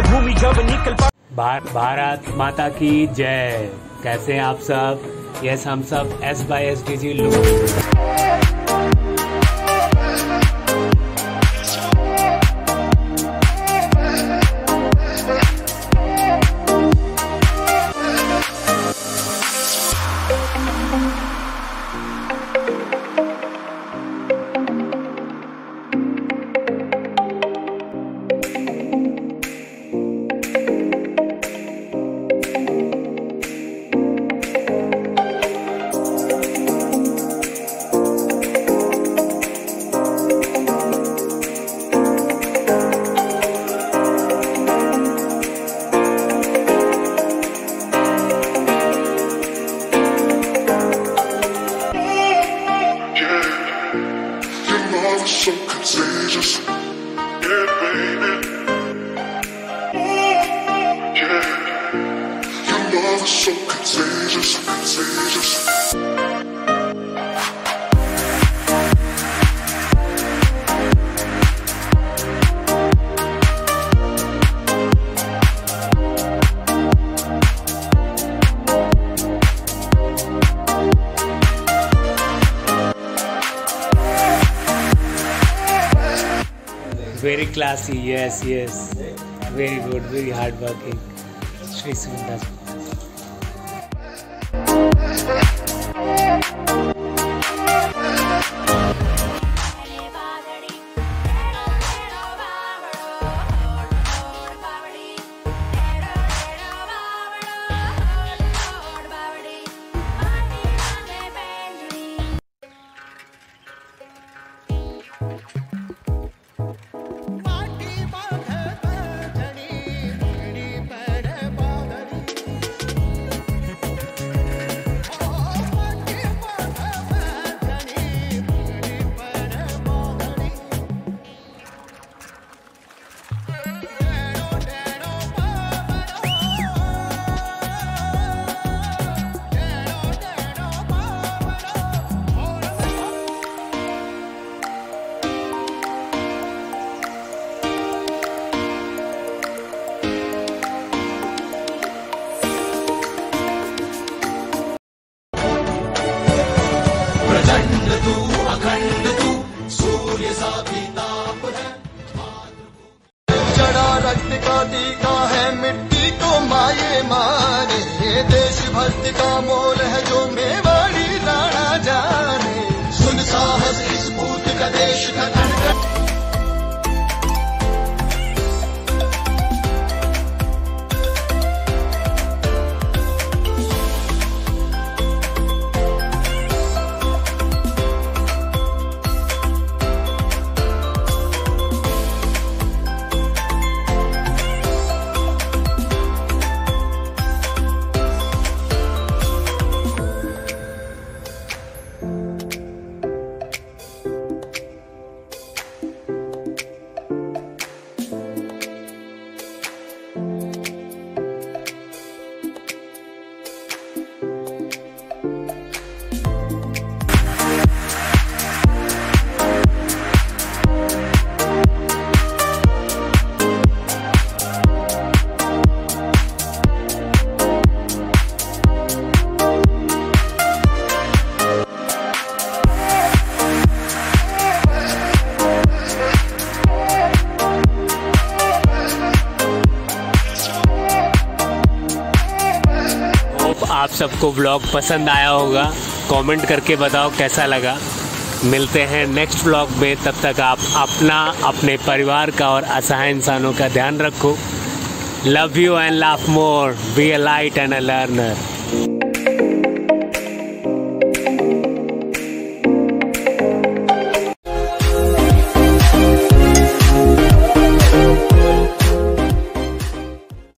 भूमि जब निकल भारत माता की जय। कैसे हैं आप सब? यस, हम सब SbySDG लोग। So contagious, yeah, baby. Yeah, your love is so contagious, contagious. Very classy, yes, yes. Very good, very hardworking. Shri Sundar. जड़ा रक्त का टीका है, मिट्टी को माये मारे, ये देशभक्ति का मोल है जो मेवाड़ी राणा जाने। सुन साहस इस भूत का, देश का धड़कन। आप सबको व्लॉग पसंद आया होगा, कमेंट करके बताओ कैसा लगा। मिलते हैं नेक्स्ट व्लॉग में, तब तक आप अपना, अपने परिवार का और असहाय इंसानों का ध्यान रखो। Love you and laugh more, be a light and a learner.